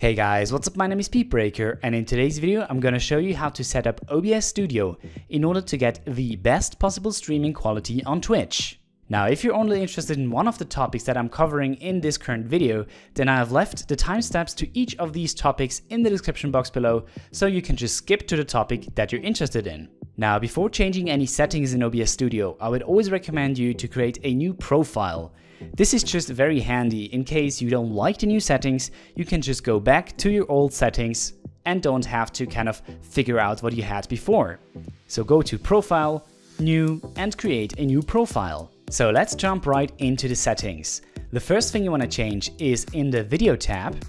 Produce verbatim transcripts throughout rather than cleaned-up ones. Hey guys, what's up? My name is Pete Breaker, and in today's video I'm gonna show you how to set up O B S Studio in order to get the best possible streaming quality on Twitch. Now, if you're only interested in one of the topics that I'm covering in this current video, then I have left the timestamps to each of these topics in the description box below, so you can just skip to the topic that you're interested in. Now, before changing any settings in O B S Studio, I would always recommend you to create a new profile. This is just very handy in case you don't like the new settings. You can just go back to your old settings and don't have to kind of figure out what you had before. So go to Profile, New, and create a new profile. So let's jump right into the settings. The first thing you want to change is in the Video tab,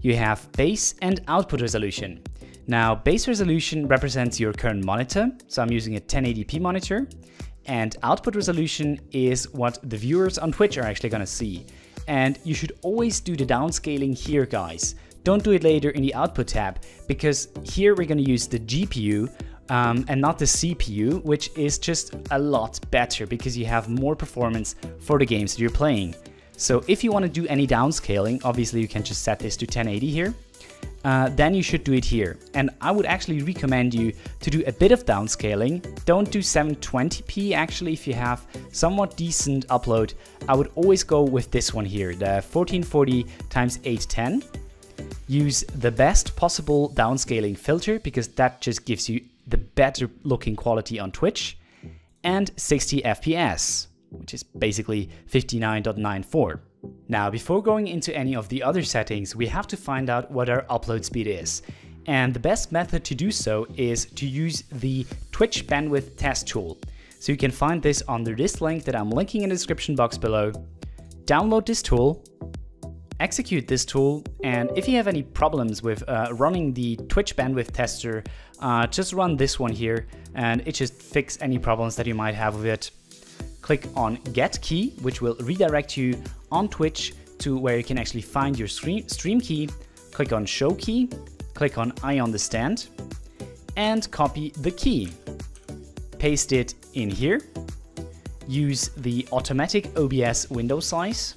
you have Base and Output Resolution. Now, base resolution represents your current monitor, so I'm using a ten eighty p monitor. And output resolution is what the viewers on Twitch are actually gonna see. And you should always do the downscaling here, guys. Don't do it later in the output tab, because here we're gonna use the G P U um, and not the C P U, which is just a lot better because you have more performance for the games that you're playing. So if you wanna do any downscaling, obviously you can just set this to ten eighty here. Uh, then you should do it here. And I would actually recommend you to do a bit of downscaling. Don't do seven twenty p actually if you have somewhat decent upload. I would always go with this one here, the fourteen forty by eight ten. Use the best possible downscaling filter because that just gives you the better looking quality on Twitch. And sixty F P S, which is basically fifty-nine point nine four. Now, before going into any of the other settings, we have to find out what our upload speed is. And the best method to do so is to use the Twitch Bandwidth Test Tool. So you can find this under this link that I'm linking in the description box below. Download this tool, execute this tool, and if you have any problems with uh, running the Twitch Bandwidth Tester, uh, just run this one here and it just fixes any problems that you might have with it. Click on Get Key, which will redirect you on Twitch to where you can actually find your stream, stream key. Click on Show Key, click on I Understand, and copy the key. Paste it in here. Use the automatic O B S window size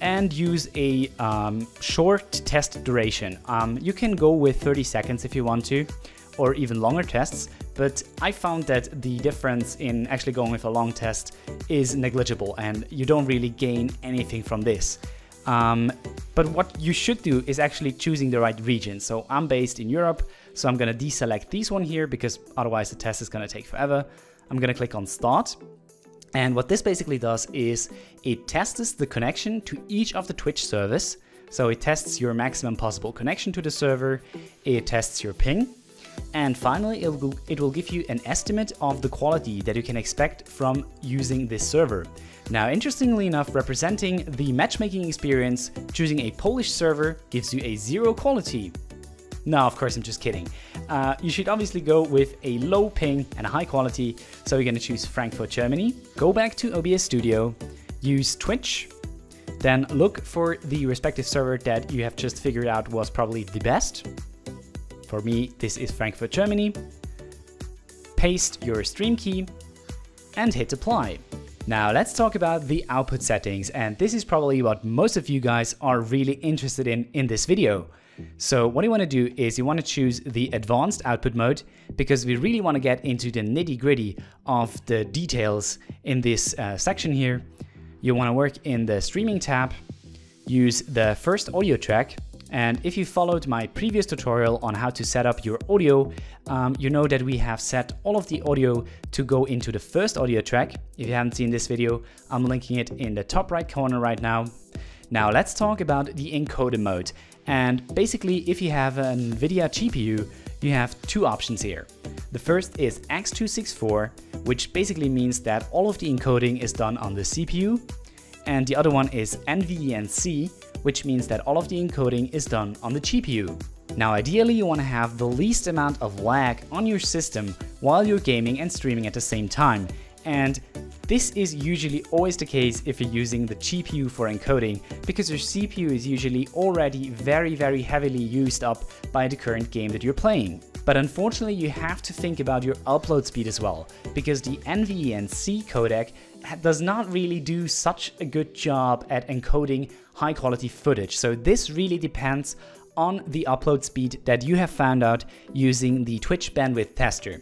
and use a um, short test duration. Um, you can go with thirty seconds if you want to, or even longer tests, but I found that the difference in actually going with a long test is negligible and you don't really gain anything from this. Um, but what you should do is actually choosing the right region. So I'm based in Europe, so I'm gonna deselect this one here because otherwise the test is gonna take forever. I'm gonna click on Start. And what this basically does is it tests the connection to each of the Twitch service. So it tests your maximum possible connection to the server, it tests your ping, and finally, it will, it will give you an estimate of the quality that you can expect from using this server. Now, interestingly enough, representing the matchmaking experience, choosing a Polish server gives you a zero quality. No, of course, I'm just kidding. Uh, you should obviously go with a low ping and a high quality. So you're gonna choose Frankfurt, Germany. Go back to O B S Studio, use Twitch, then look for the respective server that you have just figured out was probably the best. For me, this is Frankfurt, Germany. Paste your stream key and hit apply. Now let's talk about the output settings, and this is probably what most of you guys are really interested in in this video. So what you want to do is you want to choose the advanced output mode because we really want to get into the nitty gritty of the details in this uh, section here. You want to work in the streaming tab, use the first audio track. And if you followed my previous tutorial on how to set up your audio, um, you know that we have set all of the audio to go into the first audio track. If you haven't seen this video, I'm linking it in the top right corner right now. Now let's talk about the encoder mode. And basically, if you have an NVIDIA G P U, you have two options here. The first is X two sixty-four, which basically means that all of the encoding is done on the C P U. And the other one is N V E N C, which means that all of the encoding is done on the G P U. Now, ideally, you want to have the least amount of lag on your system while you're gaming and streaming at the same time. And this is usually always the case if you're using the G P U for encoding, because your C P U is usually already very, very heavily used up by the current game that you're playing. But unfortunately, you have to think about your upload speed as well, because the N V E N C codec does not really do such a good job at encoding high quality footage. So this really depends on the upload speed that you have found out using the Twitch bandwidth tester.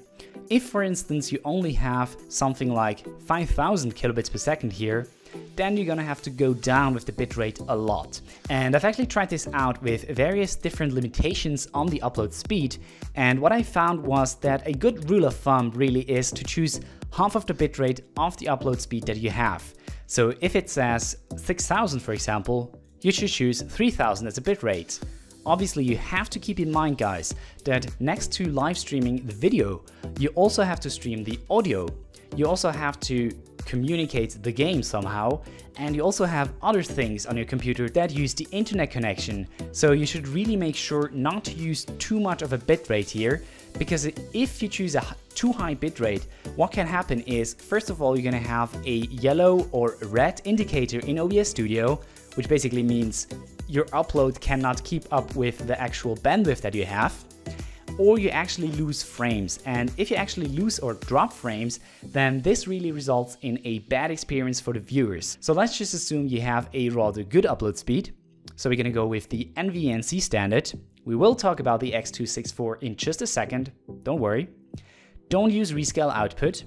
If, for instance, you only have something like five thousand kilobits per second here, then you're gonna have to go down with the bitrate a lot. And I've actually tried this out with various different limitations on the upload speed. And what I found was that a good rule of thumb really is to choose half of the bitrate of the upload speed that you have. So if it says six thousand, for example, you should choose three thousand as a bitrate. Obviously, you have to keep in mind, guys, that next to live streaming the video, you also have to stream the audio. You also have to communicate the game somehow, and you also have other things on your computer that use the internet connection. So you should really make sure not to use too much of a bitrate here, because if you choose a too high bitrate, what can happen is, first of all, you're gonna have a yellow or red indicator in O B S Studio, which basically means your upload cannot keep up with the actual bandwidth that you have, or you actually lose frames. And if you actually lose or drop frames, then this really results in a bad experience for the viewers. So let's just assume you have a rather good upload speed. So we're gonna go with the N V E N C standard. We will talk about the X two sixty-four in just a second, don't worry. Don't use rescale output.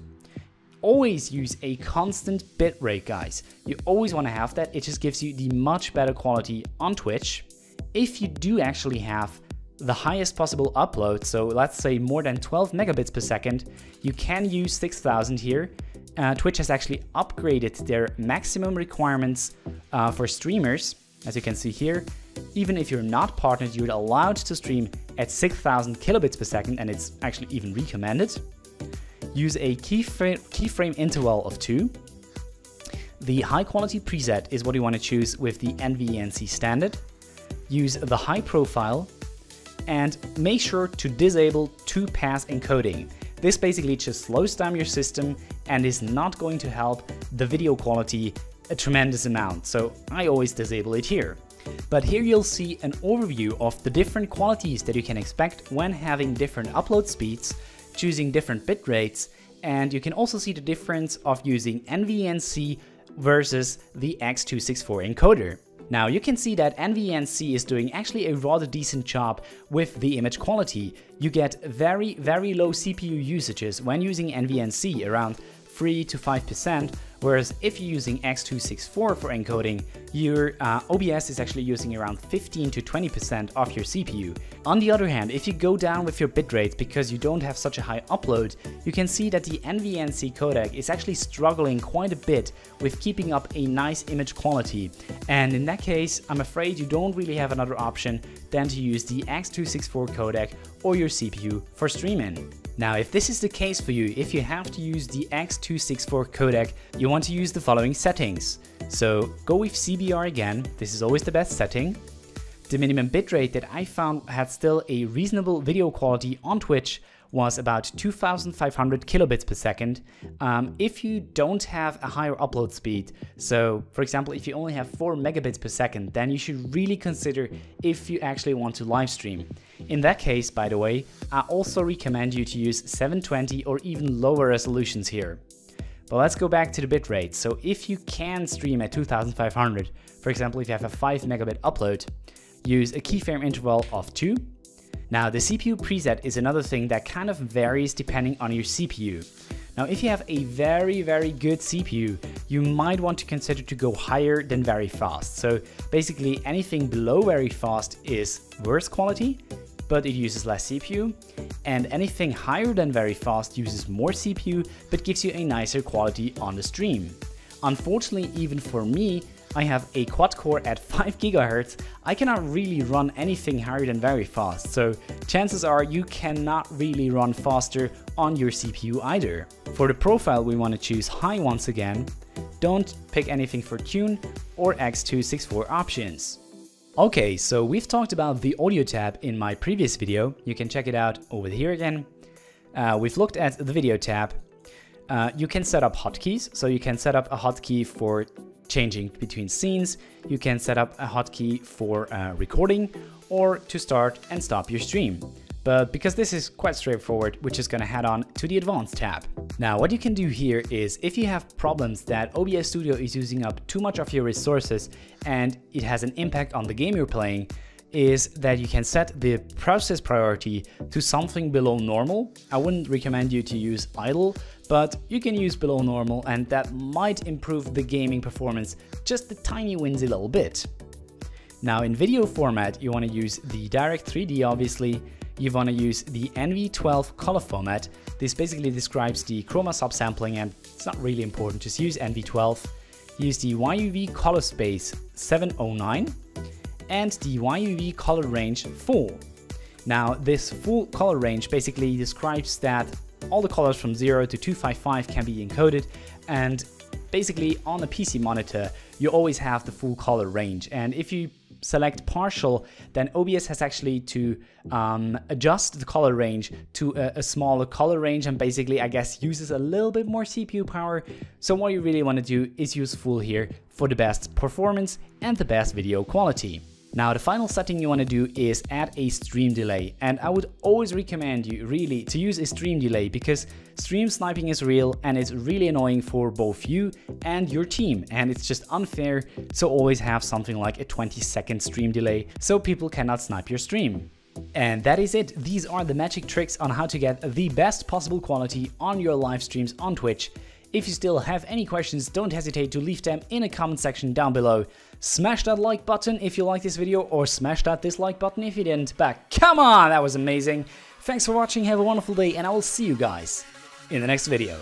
Always use a constant bitrate, guys. You always wanna have that, it just gives you the much better quality on Twitch. If you do actually have the highest possible upload, so let's say more than twelve megabits per second, you can use six thousand here. Uh, Twitch has actually upgraded their maximum requirements uh, for streamers, as you can see here. Even if you're not partnered, you're allowed to stream at six thousand kilobits per second, and it's actually even recommended. Use a keyframe, keyframe interval of two. The high quality preset is what you want to choose with the N V E N C standard. Use the high profile, and make sure to disable two-pass encoding. This basically just slows down your system and is not going to help the video quality a tremendous amount, so I always disable it here. But here you'll see an overview of the different qualities that you can expect when having different upload speeds, choosing different bit rates, and you can also see the difference of using N V E N C versus the X two sixty-four encoder. Now you can see that N V E N C is doing actually a rather decent job with the image quality. You get very, very low C P U usages when using N V E N C, around three to five percent, whereas if you're using X two sixty-four for encoding, your uh, O B S is actually using around fifteen to twenty percent of your C P U. On the other hand, if you go down with your bitrate because you don't have such a high upload, you can see that the N V E N C codec is actually struggling quite a bit with keeping up a nice image quality. And in that case, I'm afraid you don't really have another option than to use the X two sixty-four codec or your C P U for streaming. Now, if this is the case for you, if you have to use the X two sixty-four codec, you want to use the following settings. So go with C B R again, this is always the best setting. The minimum bitrate that I found had still a reasonable video quality on Twitch was about two thousand five hundred kilobits per second. Um, if you don't have a higher upload speed, so for example, if you only have four megabits per second, then you should really consider if you actually want to live stream. In that case, by the way, I also recommend you to use seven twenty or even lower resolutions here. But let's go back to the bitrate. So if you can stream at two thousand five hundred, for example, if you have a five megabit upload, use a keyframe interval of two. Now, the C P U preset is another thing that kind of varies depending on your C P U. Now, if you have a very, very good C P U, you might want to consider to go higher than very fast. So basically anything below very fast is worse quality, but it uses less C P U. And anything higher than very fast uses more C P U, but gives you a nicer quality on the stream. Unfortunately, even for me, I have a quad core at five gigahertz, I cannot really run anything higher than very fast, so chances are you cannot really run faster on your C P U either. For the profile, we want to choose high once again. Don't pick anything for Tune or X two sixty-four options. Okay, so we've talked about the audio tab in my previous video, you can check it out over here again. Uh, we've looked at the video tab. Uh, you can set up hotkeys, so you can set up a hotkey for changing between scenes, you can set up a hotkey for uh, recording or to start and stop your stream. But because this is quite straightforward, we're just gonna head on to the Advanced tab. Now, what you can do here is if you have problems that O B S Studio is using up too much of your resources and it has an impact on the game you're playing, is that you can set the process priority to something below normal. I wouldn't recommend you to use idle, but you can use below normal, and that might improve the gaming performance just a tiny whimsy little bit. Now in video format, you want to use the Direct three D obviously. You want to use the N V twelve color format. This basically describes the chroma subsampling, and it's not really important, just use N V twelve. Use the Y U V color space seven oh nine and the Y U V color range full. Now this full color range basically describes that all the colors from zero to two fifty-five can be encoded, and basically on a P C monitor you always have the full color range, and if you select partial, then O B S has actually to um, adjust the color range to a, a smaller color range, and basically I guess uses a little bit more C P U power. So what you really want to do is use full here for the best performance and the best video quality. Now the final setting you want to do is add a stream delay, and I would always recommend you really to use a stream delay, because stream sniping is real and it's really annoying for both you and your team, and it's just unfair. So always have something like a twenty second stream delay so people cannot snipe your stream. And that is it. These are the magic tricks on how to get the best possible quality on your live streams on Twitch. If you still have any questions, don't hesitate to leave them in a comment section down below. Smash that like button if you like this video, or smash that dislike button if you didn't, but come on, that was amazing. Thanks for watching, have a wonderful day, and I will see you guys in the next video.